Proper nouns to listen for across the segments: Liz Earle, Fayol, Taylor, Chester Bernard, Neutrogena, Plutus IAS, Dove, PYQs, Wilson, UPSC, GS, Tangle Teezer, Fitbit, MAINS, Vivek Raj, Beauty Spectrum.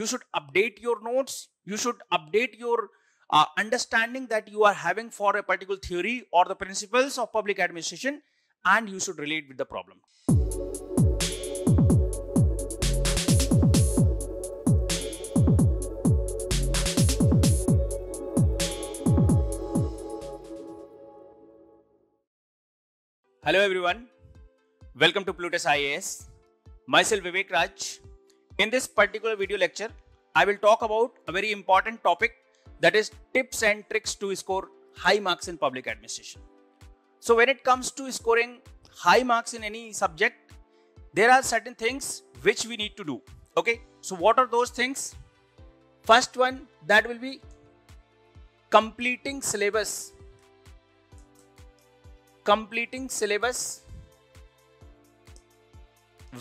You should update your notes. You should update your understanding that you are having for a particular theory or the principles of public administration, and you should relate with the problem. Hello everyone, welcome to Plutus IAS. Myself Vivek Raj. In this particular video lecture, I will talk about a very important topic, that is tips and tricks to score high marks in public administration. So when it comes to scoring high marks in any subject, there are certain things which we need to do. Okay, so what are those things? First one, that will be completing syllabus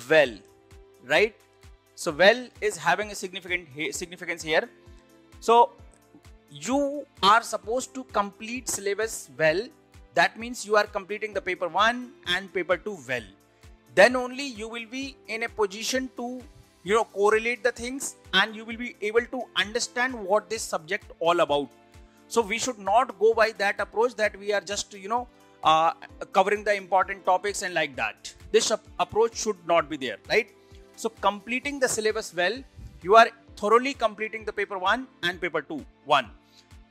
well, right? So well is having a significance here. So you are supposed to complete syllabus well. That means you are completing the paper 1 and paper 2 well. Then only you will be in a position to, you know, correlate the things, and you will be able to understand what this subject all about. So we should not go by that approach that we are just, you know, covering the important topics and like that. This approach should not be there, right? So completing the syllabus well, you are thoroughly completing the paper 1 and paper 2, 1.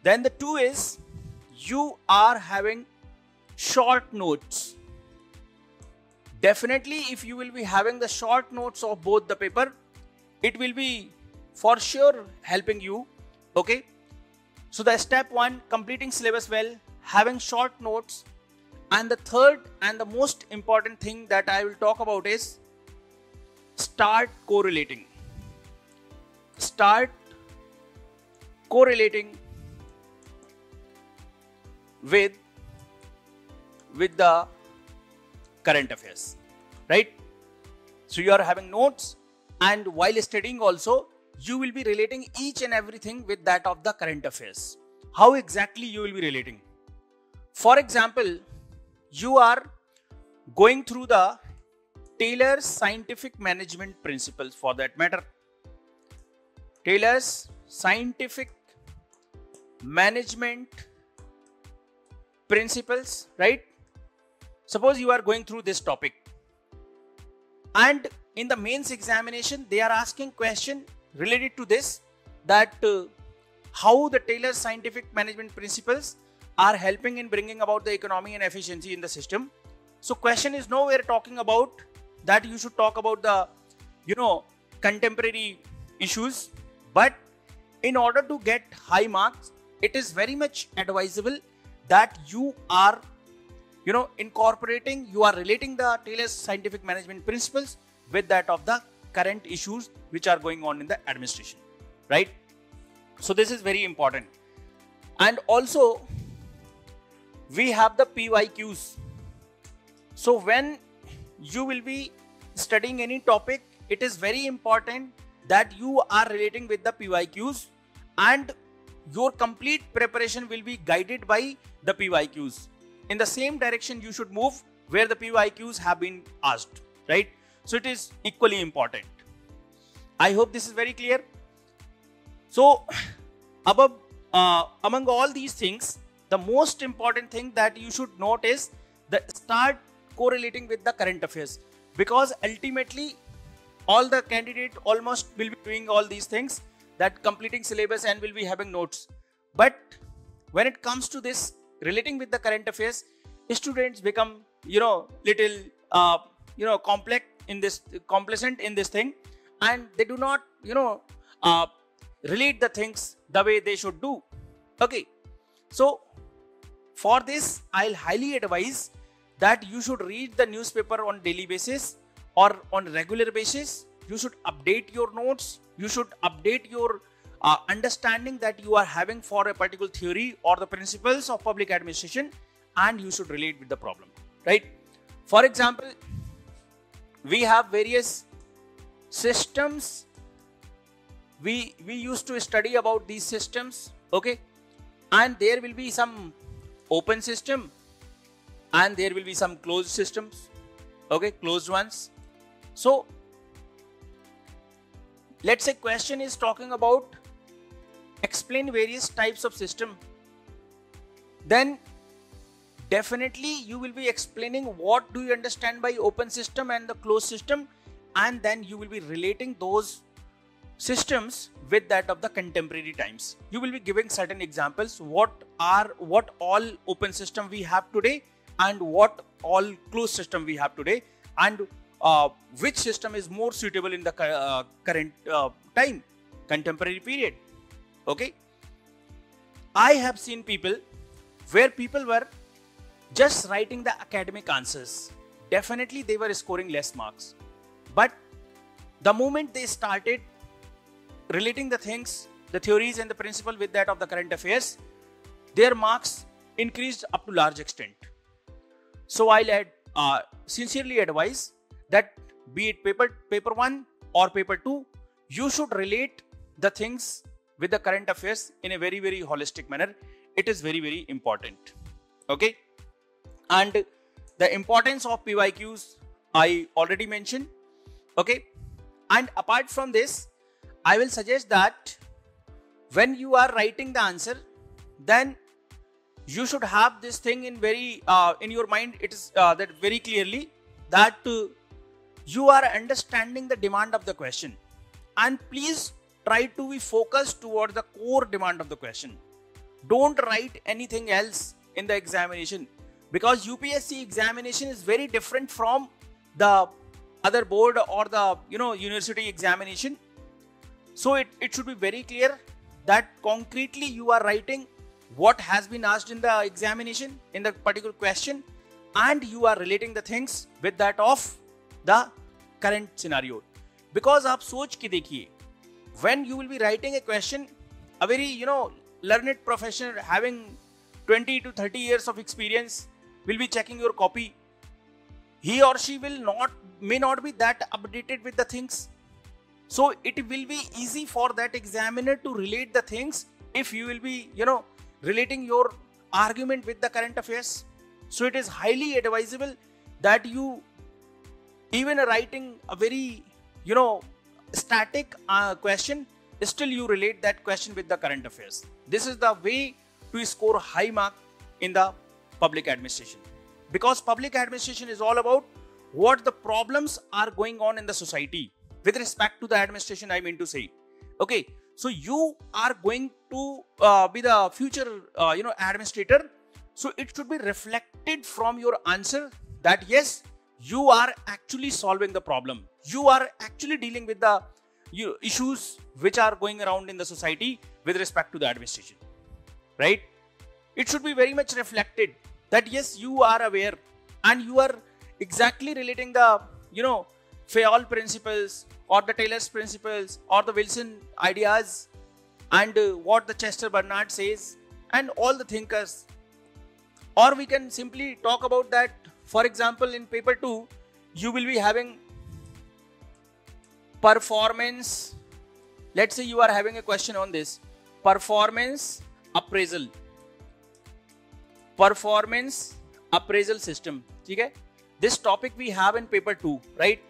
Then the 2 is, you are having short notes. Definitely if you will be having the short notes of both the paper, it will be for sure helping you, okay? So the step 1, completing syllabus well, having short notes. And the third and the most important thing that I will talk about is start correlating with the current affairs, right? So you are having notes, and while studying also, you will be relating each and everything with that of the current affairs. How exactly you will be relating? For example, you are going through the Taylor's scientific management principles, for that matter. Taylor's scientific management principles, right? Suppose you are going through this topic, and in the mains examination, they are asking question related to this, that how the Taylor's scientific management principles are helping in bringing about the economy and efficiency in the system. So question is nowhere talking about that you should talk about the, you know, contemporary issues. But in order to get high marks, it is very much advisable that you are, you know, incorporating, you are relating the Taylor's scientific management principles with that of the current issues which are going on in the administration, right? So this is very important. And also, we have the PYQs. So when you will be studying any topic, it is very important that you are relating with the PYQs, and your complete preparation will be guided by the PYQs. In the same direction you should move where the PYQs have been asked, right? So it is equally important. I hope this is very clear. So above, among all these things, the most important thing that you should note is the start correlating with the current affairs, because ultimately all the candidate almost will be doing all these things, that completing syllabus and will be having notes. But when it comes to this relating with the current affairs, students become, you know, little, you know, complacent in this thing, and they do not, you know, relate the things the way they should do. Okay. So for this, I'll highly advise that you should read the newspaper on daily basis or on regular basis. You should update your notes. You should update your understanding that you are having for a particular theory or the principles of public administration, and you should relate with the problem, right? For example, we have various systems. We used to study about these systems, okay? And there will be some open system, and there will be some closed systems, okay, closed ones. So Let's say question is talking about explain various types of system, then definitely you will be explaining what do you understand by open system and the closed system, and then you will be relating those systems with that of the contemporary times. You will be giving certain examples, what all open system we have today and what all closed system we have today, and which system is more suitable in the current time, contemporary period. Okay, I have seen people where people were just writing the academic answers. Definitely they were scoring less marks, but the moment they started relating the things, the theories and the principle with that of the current affairs, their marks increased up to large extent. So I'll sincerely advise that be it paper 1 or paper 2, you should relate the things with the current affairs in a very, very holistic manner. It is very, very important. Okay. And the importance of PYQs, I already mentioned. Okay. And apart from this, I will suggest that when you are writing the answer, then you should have this thing in very in your mind. It is that very clearly that you are understanding the demand of the question, and please try to be focused toward the core demand of the question. Don't write anything else in the examination, because UPSC examination is very different from the other board or the university examination. So it should be very clear that concretely you are writing what has been asked in the examination in the particular question, and you are relating the things with that of the current scenario. Because आप सोच के देखिए, when you will be writing a question, a very learned professional having 20 to 30 years of experience will be checking your copy. He or she will may not be that updated with the things. So it will be easy for that examiner to relate the things if you will be, relating your argument with the current affairs. So it is highly advisable that you, even writing a very, static question, still you relate that question with the current affairs. This is the way to score high mark in the public administration, because public administration is all about what the problems are going on in the society. With respect to the administration, I mean to say, okay, so you are going to be the future, administrator. So it should be reflected from your answer that yes, you are actually solving the problem. You are actually dealing with the issues which are going around in the society with respect to the administration, right? It should be very much reflected that yes, you are aware and you are exactly relating the, Fayol principles or the Taylor's principles or the Wilson ideas and what the Chester Bernard says and all the thinkers. Or we can simply talk about that. For example, in paper 2, you will be having performance. Let's say you are having a question on this. Performance appraisal. Performance appraisal system. Okay? This topic we have in paper 2, right?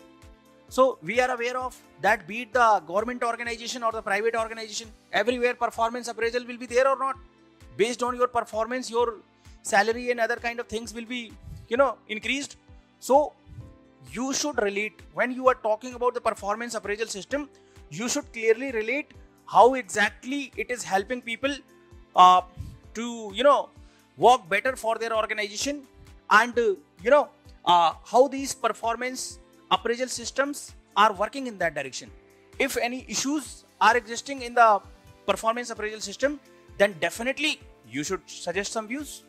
So we are aware of that, be it the government organization or the private organization, everywhere performance appraisal will be there or not. Based on your performance, your salary and other kind of things will be, increased. So you should relate when you are talking about the performance appraisal system, you should clearly relate how exactly it is helping people to, work better for their organization and, how these performance appraisal systems are working in that direction. If any issues are existing in the performance appraisal system, then definitely you should suggest some views.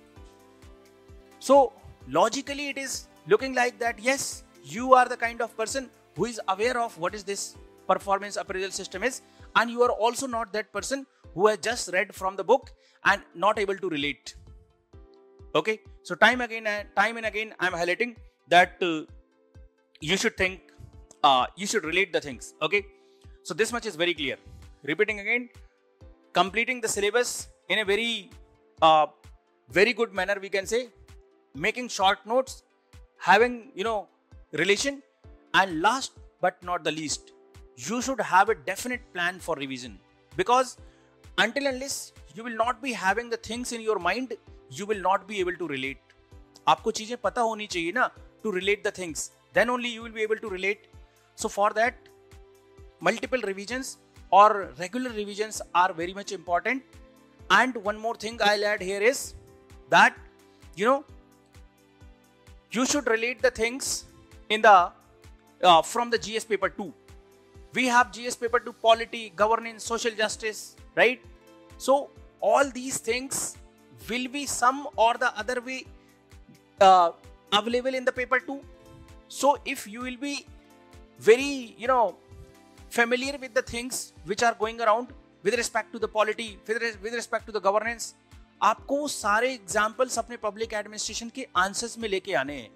So logically it is looking like that, yes, you are the kind of person who is aware of what is this performance appraisal system is, and you are also not that person who has just read from the book and not able to relate. Okay, so time and again I am highlighting that you should think, you should relate the things. Okay, so this much is very clear. Repeating again, completing the syllabus in a very, very good manner, we can say, making short notes, having, relation, and last but not the least, you should have a definite plan for revision, because until unless you will not be having the things in your mind, you will not be able to relate. आपको चीजें पता होनी चाहिए ना, to relate the things. Then only you will be able to relate. So for that, multiple revisions or regular revisions are very much important. And one more thing I'll add here is that, you know, you should relate the things in the from the GS paper 2. We have GS paper 2 polity, governance, social justice, right? So all these things will be some or the other way available in the paper 2. So if you will be very, you know, familiar with the things which are going around with respect to the polity, with respect to the governance, आपको सारे examples अपने public administration के answers में लेके आने हैं.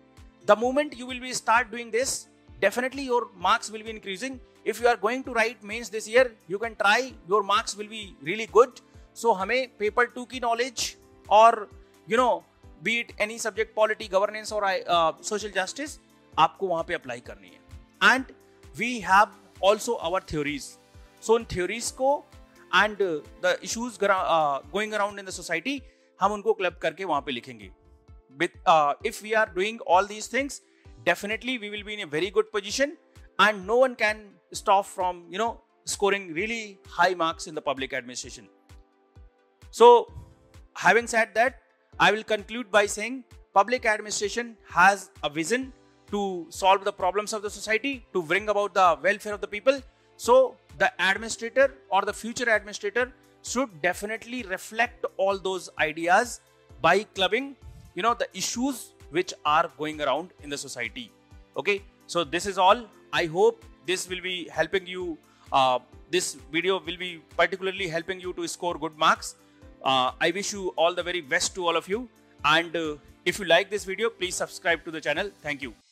The moment you will be start doing this, definitely your marks will be increasing. If you are going to write mains this year, you can try. Your marks will be really good. So हमें paper 2 की knowledge और you know, be it any subject, polity, governance और social justice, आपको वहाँ पे apply करनी है. And we have also our theories. So उन theories को and the issues going around in the society, हम उनको club करके वहाँ पे लिखेंगे. If we are doing all these things, definitely we will be in a very good position, and no one can stop from, you know, scoring really high marks in the public administration. So having said that, I will conclude by saying public administration has a vision to solve the problems of the society, to bring about the welfare of the people. So the administrator or the future administrator should definitely reflect all those ideas by clubbing, you know, the issues which are going around in the society. Okay, so this is all. I hope this will be helping you. This video will be particularly helping you to score good marks. I wish you all the very best to all of you. And if you like this video, please subscribe to the channel. Thank you.